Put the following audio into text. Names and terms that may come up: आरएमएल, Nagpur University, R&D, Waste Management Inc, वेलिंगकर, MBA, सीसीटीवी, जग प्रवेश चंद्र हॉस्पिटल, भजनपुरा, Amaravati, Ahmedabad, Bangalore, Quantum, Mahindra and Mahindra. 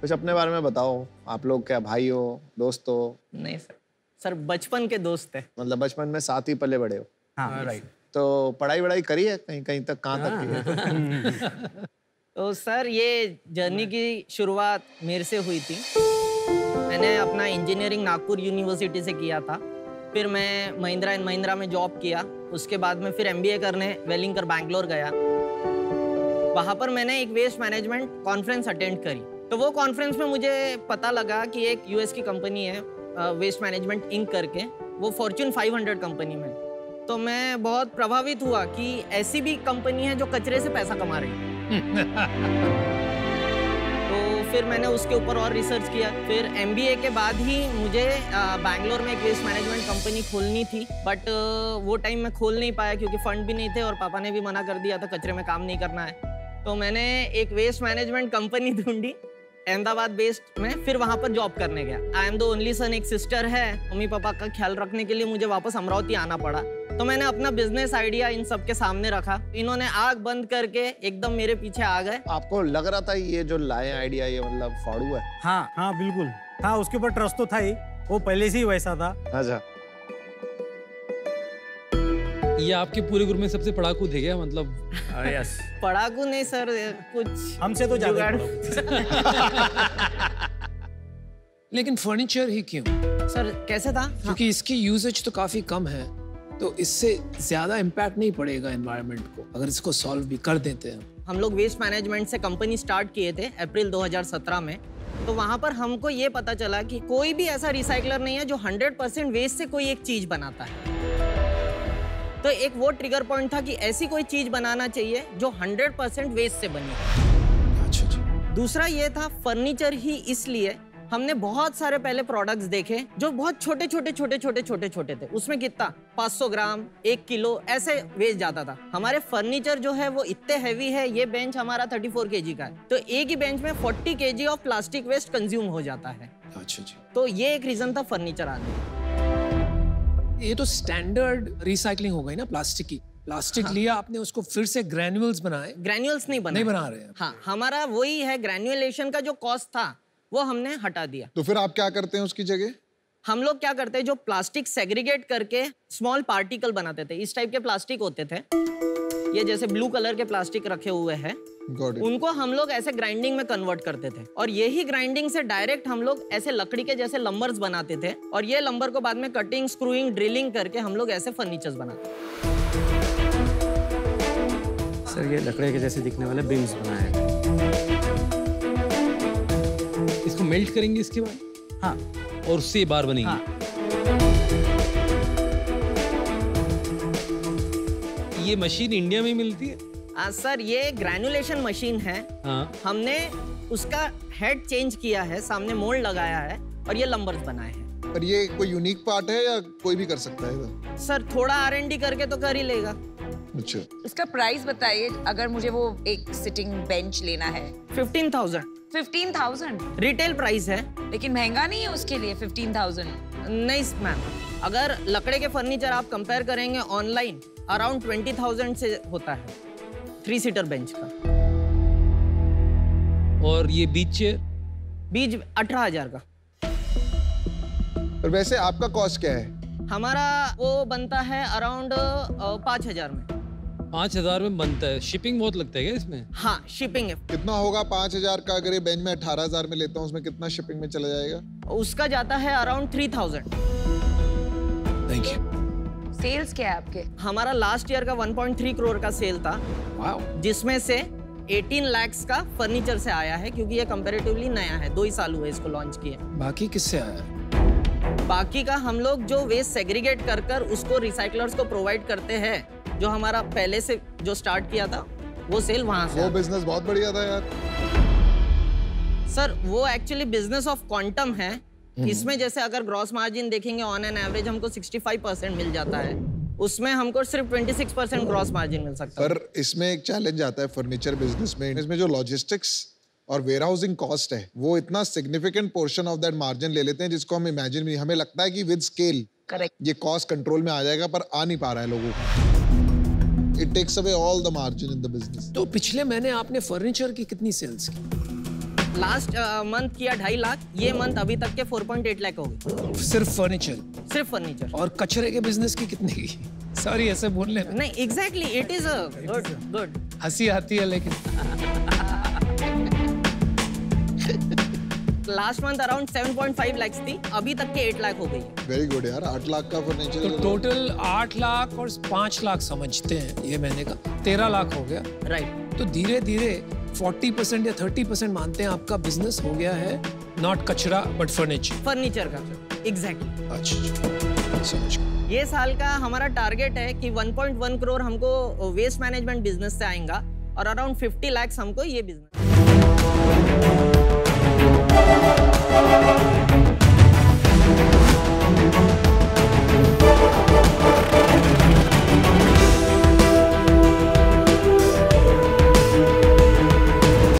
कुछ अपने बारे में बताओ, आप लोग क्या भाई हो, दोस्त हो? नहीं सर, सर बचपन के दोस्त है। मतलब बचपन में साथ ही पले बड़े हो? हाँ राइट। तो पढ़ाई वढ़ाई करी है कहीं कहीं तक, कहाँ तक की? तो सर ये जर्नी की शुरुआत मेरे से हुई थी। मैंने अपना इंजीनियरिंग नागपुर यूनिवर्सिटी से किया था, फिर मैं महिंद्रा एंड महिंद्रा में जॉब किया, उसके बाद में फिर MBA करने वेलिंगकर बैंगलोर गया। वहाँ पर मैंने एक वेस्ट मैनेजमेंट कॉन्फ्रेंस अटेंड करी, तो वो कॉन्फ्रेंस में मुझे पता लगा कि एक US की कंपनी है वेस्ट मैनेजमेंट इंक करके, वो फॉर्च्यून 500 कंपनी में। तो मैं बहुत प्रभावित हुआ कि ऐसी भी कंपनी है जो कचरे से पैसा कमा रही है। तो फिर मैंने उसके ऊपर और रिसर्च किया, फिर MBA के बाद ही मुझे बैंगलोर में एक वेस्ट मैनेजमेंट कंपनी खोलनी थी, बट वो टाइम में खोल नहीं पाया क्योंकि फंड भी नहीं थे और पापा ने भी मना कर दिया था कचरे में काम नहीं करना है। तो मैंने एक वेस्ट मैनेजमेंट कंपनी ढूंढी अहमदाबाद बेस्ड में, फिर वहाँ पर जॉब करने गया। I am the only son, एक सिस्टर है, मम्मी पापा का ख्याल रखने के लिए मुझे वापस अमरावती आना पड़ा। तो मैंने अपना बिजनेस आइडिया इन सबके सामने रखा, इन्होंने आग बंद करके एकदम मेरे पीछे आ गए। आपको लग रहा था ये जो लाए आइडिया ये मतलब फाड़ू है? हाँ हाँ बिल्कुल, हाँ उसके ऊपर ट्रस्ट तो था ही, वो पहले से ही वैसा था। अच्छा, ये आपके पूरे ग्रुप में सबसे पढ़ाकू थे क्या? मतलब यस। पढ़ाकू नहीं सर, कुछ हमसे तो ज्यादा। लेकिन फर्नीचर ही क्यों सर, कैसे था? क्योंकि हाँ। इसकी यूजेज तो काफी कम है, तो इससे ज्यादा इम्पैक्ट नहीं पड़ेगा एनवायरनमेंट को अगर इसको सॉल्व भी कर देते हैं। हम लोग वेस्ट मैनेजमेंट से कंपनी स्टार्ट किए थे अप्रैल 2017 में। तो वहाँ पर हमको ये पता चला कि कोई भी ऐसा रिसाइकलर नहीं है जो 100% वेस्ट से कोई एक चीज बनाता है। तो एक वो ट्रिगर पॉइंट था कि ऐसी कोई चीज बनाना चाहिए जो 100% वेस्ट से बनी। अच्छा जी। दूसरा ये था फर्नीचर ही इसलिए, हमने बहुत सारे पहले प्रोडक्ट्स देखे जो बहुत छोटे छोटे थे, उसमें कितना 500 ग्राम 1 किलो ऐसे वेस्ट जाता था। हमारे फर्नीचर जो है वो इतने हैवी है, ये बेंच हमारा 34 kg का है, तो एक ही बेंच में 40 kg of plastic waste consume हो जाता है। अच्छा जी। तो ये एक रीजन था फर्नीचर आने का। ये तो स्टैंडर्ड रिसाइकलिंग हो गई ना प्लास्टिक की। प्लास्टिक हाँ। लिया आपने, उसको फिर से ग्रैन्यूल्स बनाए। ग्रैन्यूल्स नहीं बना रहे हैं। हाँ, हमारा वही है ग्रैन्युलेशन का जो कॉस्ट था वो हमने हटा दिया। तो फिर आप क्या करते हैं उसकी जगह? हम लोग क्या करते हैं, जो प्लास्टिक सेग्रीगेट करके स्मॉल पार्टिकल बनाते थे, इस टाइप के प्लास्टिक होते थे, ये जैसे ब्लू कलर के प्लास्टिक रखे हुए हैं, उनको हम लोग ऐसे ग्राइंडिंग में कन्वर्ट करते थे और यही ग्राइंडिंग से डायरेक्ट हम लोग ऐसे लकड़ी के जैसे लंबर्स बनाते थे और ये लंबर को बाद में कटिंग, स्क्रूइंग, ड्रिलिंग करके हम लोग ऐसे फर्नीचर्स बनाते थे। सर ये लकड़ी के जैसे दिखने वाले बीम्स बनाए हैं, इसको मेल्ट करेंगे इसके बाद, हाँ, और उससे बार बनेगी। हाँ। ये मशीन इंडिया में मिलती है? सर ये ग्रैनुलेशन मशीन है। हाँ। हमने उसका हेड चेंज किया है, सामने मोल्ड लगाया है और ये लंबर्स बनाए हैं। और ये कोई यूनिक पार्ट है या कोई भी कर सकता है? सर थोड़ा R&D करके तो कर ही लेगा। अच्छा। इसका प्राइस बताइए, अगर मुझे वो एक सिटिंग बेंच लेना है। 15,000 रिटेल प्राइस है। लेकिन महंगा नहीं है उसके लिए 15,000? नहीं मैम, अगर लकड़े के फर्नीचर आप कंपेयर करेंगे ऑनलाइन अराउंड 20,000 से होता है 3 सीटर बेंच का। और ये बीच 18,000 का। और वैसे आपका कॉस्ट क्या है? हमारा वो बनता है अराउंड 5,000 में। 5,000 में बनता है? शिपिंग बहुत लगता है क्या इसमें? हाँ शिपिंग है। कितना होगा 5,000 का? अगर ये बेंच में 18,000 में लेता हूँ, उसमें कितना शिपिंग में चला जाएगा? उसका जाता है अराउंड 3,000। Thank you. सेल्स क्या है आपके? हमारा लास्ट ईयर का 1.3 करोड़ का सेल था। वाओ। जिसमें से 18 लाख का फर्नीचर से आया है क्योंकि ये कंपैरेटिवली नया है, 2 ही साल हुए इसको लॉन्च किए। बाकी किससे आया है? बाकी का हम लोग जो वेस्ट सेग्रीगेट कर कर उसको रिसाइकलर्स को प्रोवाइड करते हैं, जो हमारा पहले से जो स्टार्ट किया था वो सेल वहाँ से। वो बिजनेस बहुत बढ़िया था यार। सर वो एक्चुअली बिजनेस ऑफ क्वांटम है। इसमें जैसे अगर ग्रॉस मार्जिन देखेंगे ऑन एन एवरेज हमको 65% मिल जाता है, उसमें हमको सिर्फ 26% ग्रॉस मार्जिन मिल सकता है। पर इसमें एक चैलेंज आता है फर्नीचर बिजनेस में, इसमें जो लॉजिस्टिक्स और वेयरहाउसिंग कॉस्ट है वो इतना significant portion of that margin ले लेते हैं जिसको हम इमेजिन भी, हमें लगता है कि विद स्केल ये कॉस्ट कंट्रोल में आ जाएगा, पर आ नहीं पा रहा है लोगों को। It takes away all the margin in the business. तो पिछले महीने आपने फर्नीचर की कितनी सेल्स की? लास्ट मंथ किया 2.5 लाख, ये मंथ अभी तक के 4.8 लाख हो गई। सिर्फ फर्नीचर। और कचरे के बिजनेस की कितने की? सॉरी ऐसे बोलने में नहीं, exactly it is a good. हंसी आती है लेकिन लास्ट मंथ अराउंड 7.5 लाख थी, अभी तक के 8 लाख हो गई। वेरी गुड यार, 8 लाख का फर्नीचर। तो टोटल 8 लाख और 5 लाख समझते हैं, ये महीने का 13 लाख हो गया, राइट। तो धीरे धीरे 40% या 30% मानते हैं आपका बिजनेस हो गया है, नॉट कचरा बट फर्नीचर का। एग्जैक्टली। अच्छा, समझ। ये साल का हमारा टारगेट है कि 1.1 करोड़ हमको वेस्ट मैनेजमेंट बिजनेस से आएगा और अराउंड 50 लाख हमको ये बिजनेस।